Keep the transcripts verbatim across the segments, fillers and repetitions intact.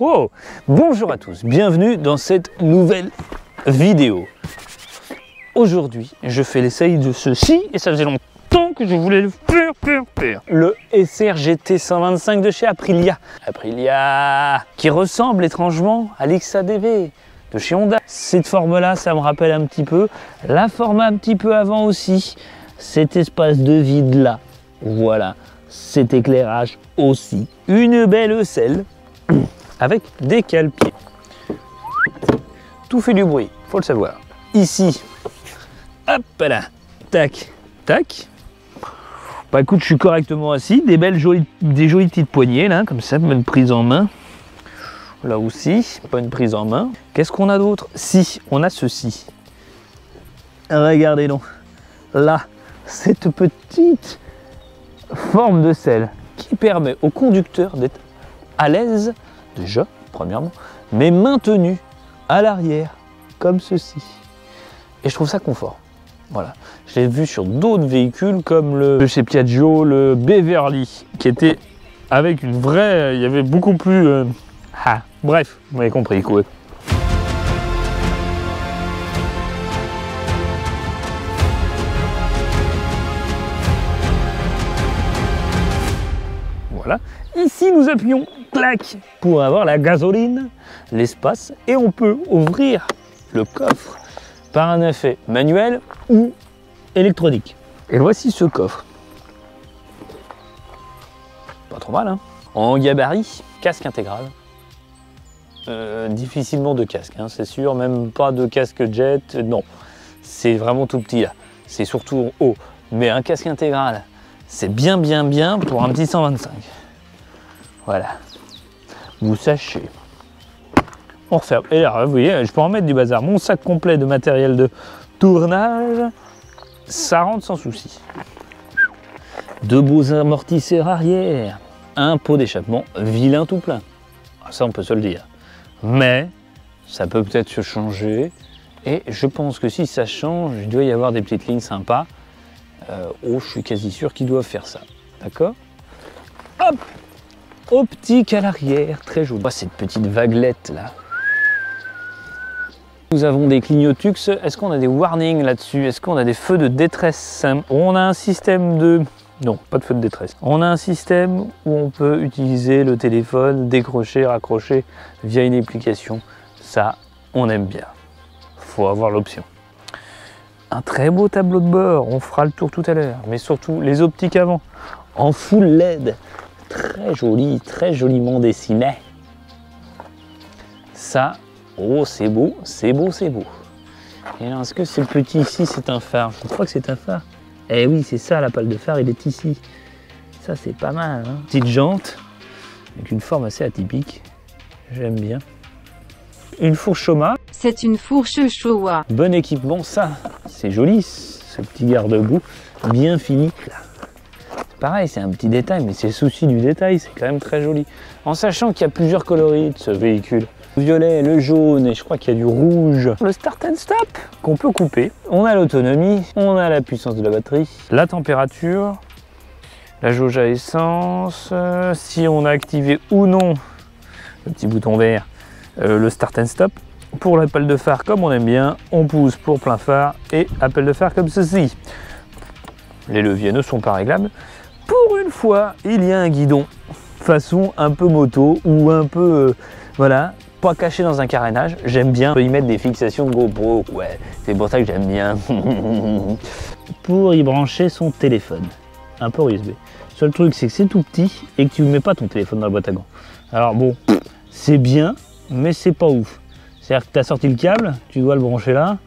Wow. Bonjour à tous, bienvenue dans cette nouvelle vidéo. Aujourd'hui, je fais l'essai de ceci, et ça faisait longtemps que je voulais le faire, faire, faire. Le S R G T cent vingt-cinq de chez Aprilia. Aprilia, qui ressemble étrangement à l'X A D V de chez Honda. Cette forme-là, ça me rappelle un petit peu la forme un petit peu avant aussi. Cet espace de vide-là, voilà, cet éclairage aussi. Une belle selle avec des cale-pieds. Tout fait du bruit, faut le savoir. Ici, hop là, tac, tac. Bah écoute, je suis correctement assis. Des belles jolies, des jolies petites poignées là, comme ça, bonne prise en main. Là aussi, bonne prise en main. Qu'est-ce qu'on a d'autre? Si, on a ceci. Regardez donc. Là, cette petite forme de selle qui permet au conducteur d'être à l'aise, déjà, premièrement, mais maintenu à l'arrière, comme ceci. Et je trouve ça confort. Voilà. Je l'ai vu sur d'autres véhicules comme le chez Piaggio, le Beverly, qui était avec une vraie. Il y avait beaucoup plus. Euh... Ah, bref, vous m'avez compris quoi. Voilà. Ici, nous appuyons clac pour avoir la gasoline, l'espace, et on peut ouvrir le coffre par un effet manuel ou électronique. Et voici ce coffre. Pas trop mal, hein. En gabarit, casque intégral. Euh, difficilement de casque, hein, c'est sûr, même pas de casque jet, non. C'est vraiment tout petit là, c'est surtout en haut. Mais un casque intégral, c'est bien bien bien pour un petit cent vingt-cinq. Voilà. Vous sachez. On referme. Et là, vous voyez, je peux en mettre du bazar. Mon sac complet de matériel de tournage, ça rentre sans souci. Deux beaux amortisseurs arrière. Un pot d'échappement vilain tout plein. Ça, on peut se le dire. Mais ça peut peut-être se changer. Et je pense que si ça change, il doit y avoir des petites lignes sympas. Euh, oh, je suis quasi sûr qu'ils doivent faire ça. D'accord? Hop! Optique à l'arrière, très jolie. Oh, cette petite vaguelette là. Nous avons des clignotux. Est-ce qu'on a des warnings là-dessus? Est-ce qu'on a des feux de détresse? On a un système de... Non, pas de feu de détresse. On a un système où on peut utiliser le téléphone, décrocher, raccrocher via une application. Ça, on aime bien. Faut avoir l'option. Un très beau tableau de bord. On fera le tour tout à l'heure. Mais surtout, les optiques avant. En full L E D. Très joli, très joliment dessiné. Ça, oh c'est beau, c'est beau, c'est beau. Et alors, est-ce que ce petit ici, c'est un phare? Je crois que c'est un phare. Eh oui, c'est ça, la pale de phare, il est ici. Ça, c'est pas mal. Hein. Petite jante, avec une forme assez atypique. J'aime bien. Une fourche Showa. C'est une fourche Showa. Bon équipement, ça. C'est joli, ce petit garde-boue, bien fini. Là. Pareil, c'est un petit détail, mais c'est le souci du détail, c'est quand même très joli. En sachant qu'il y a plusieurs coloris de ce véhicule. Le violet, le jaune, et je crois qu'il y a du rouge. Le start and stop qu'on peut couper. On a l'autonomie, on a la puissance de la batterie, la température, la jauge à essence, euh, si on a activé ou non le petit bouton vert, euh, le start and stop. Pour l'appel de phare, comme on aime bien, on pousse pour plein phare et appel de phare comme ceci. Les leviers ne sont pas réglables. Pour une fois, il y a un guidon façon un peu moto ou un peu, euh, voilà, pas caché dans un carénage. J'aime bien. On peut y mettre des fixations GoPro. Ouais, c'est pour ça que j'aime bien. Pour y brancher son téléphone, un port U S B. Le seul truc, c'est que c'est tout petit et que tu ne mets pas ton téléphone dans la boîte à gants. Alors bon, c'est bien, mais c'est pas ouf. C'est-à-dire que tu as sorti le câble, tu dois le brancher là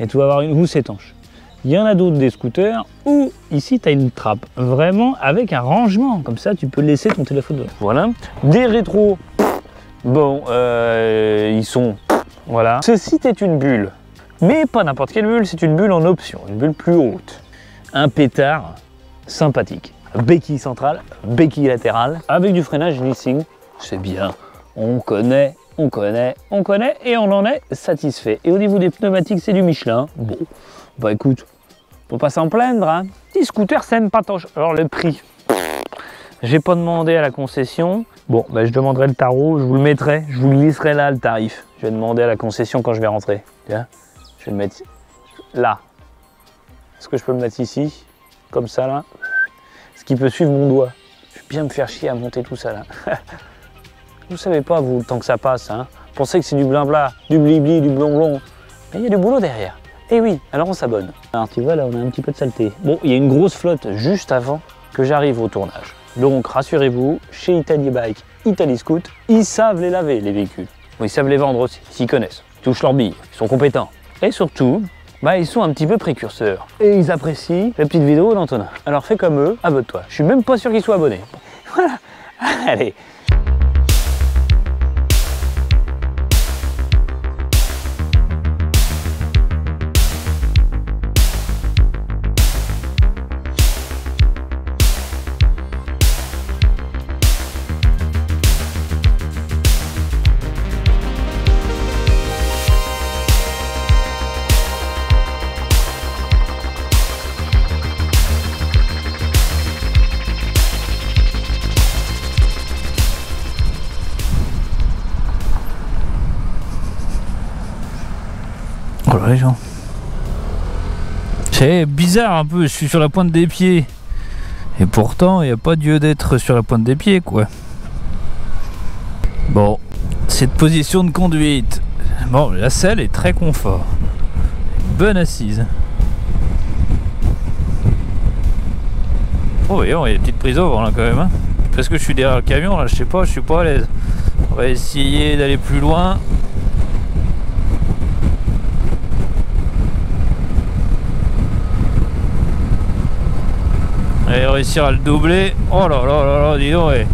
et tu vas avoir une housse étanche. Il y en a d'autres des scooters où ici tu as une trappe, vraiment avec un rangement, comme ça tu peux laisser ton téléphone dedans. Voilà, des rétros, bon, euh, ils sont, voilà. Ceci est une bulle, mais pas n'importe quelle bulle, c'est une bulle en option, une bulle plus haute. Un pétard sympathique, béquille centrale, béquille latérale, avec du freinage leasing, c'est bien, on connaît. On connaît, on connaît et on en est satisfait. Et au niveau des pneumatiques, c'est du Michelin. Bon, bah écoute, faut pas s'en plaindre, hein. Petit scooter, c'est une patoche. Alors le prix, j'ai pas demandé à la concession. Bon, bah, je demanderai le tarot, je vous le mettrai, je vous glisserai là le tarif. Je vais demander à la concession quand je vais rentrer. Tiens, je vais le mettre là. Est-ce que je peux le mettre ici, comme ça là? Ce qui peut suivre mon doigt. Je vais bien me faire chier à monter tout ça là. Vous savez pas, vous, le temps que ça passe, hein. Vous pensez que c'est du blabla, du blibli, du blonblon. Mais il y a du boulot derrière. Et oui, alors on s'abonne. Alors tu vois, là, on a un petit peu de saleté. Bon, il y a une grosse flotte juste avant que j'arrive au tournage. Donc, rassurez-vous, chez Italy Bike, Italy Scoot, ils savent les laver, les véhicules. Ils savent les vendre aussi, ils s'y connaissent. Ils touchent leurs billes, ils sont compétents. Et surtout, bah, ils sont un petit peu précurseurs. Et ils apprécient la petite vidéo d'Antonin. Alors fais comme eux, abonne-toi. Je suis même pas sûr qu'ils soient abonnés. Voilà, allez. Les gens, c'est bizarre un peu, je suis sur la pointe des pieds et pourtant il n'y a pas lieu d'être sur la pointe des pieds, quoi. Bon, cette position de conduite, bon, la selle est très confort, bonne assise. Oh, et on, il y a une petite prise au vent là quand même, hein. Parce que je suis derrière le camion là, je sais pas, je suis pas à l'aise. On va essayer d'aller plus loin. Et réussir à le doubler, oh là là là là, dis donc, ouais.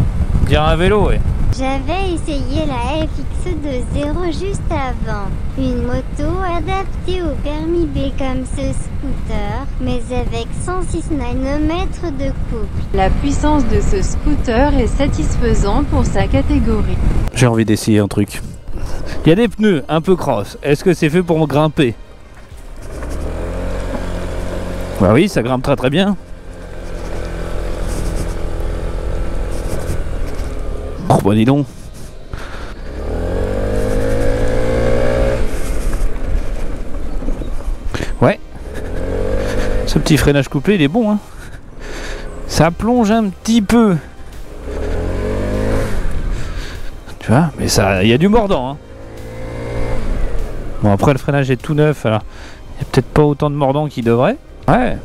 Dire un vélo, ouais. J'avais essayé la F X deux point zéro juste avant, une moto adaptée au permis B comme ce scooter, mais avec cent six nanomètres de couple. La puissance de ce scooter est satisfaisante pour sa catégorie. J'ai envie d'essayer un truc. Il y a des pneus un peu cross, est-ce que c'est fait pour grimper? Bah oui, ça grimpe très très bien. Bon, dis donc. Ouais. Ce petit freinage coupé, il est bon, hein. Ça plonge un petit peu. Tu vois, mais ça, il y a du mordant, hein. Bon, après, le freinage est tout neuf, alors il n'y a peut-être pas autant de mordant qu'il devrait. Ouais.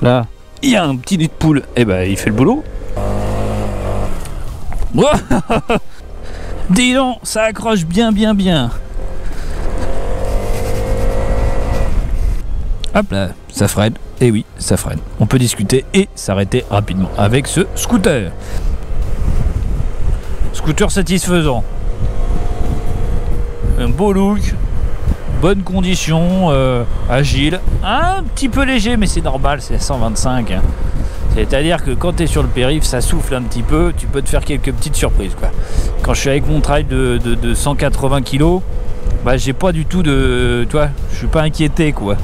Là, il y a un petit nid de poule. Et eh ben, il fait le boulot. Dis donc, ça accroche bien bien bien. Hop là, ça freine, et eh oui, ça freine. On peut discuter et s'arrêter rapidement avec ce scooter. Scooter satisfaisant. Un beau look, bonne condition, euh, agile, un petit peu léger, mais c'est normal, c'est cent vingt-cinq. Hein. C'est-à-dire que quand tu es sur le périph', ça souffle un petit peu, tu peux te faire quelques petites surprises, quoi. Quand je suis avec mon trail de, de, de cent quatre-vingts kilos, bah j'ai pas du tout de... Toi, je suis pas inquiété, quoi.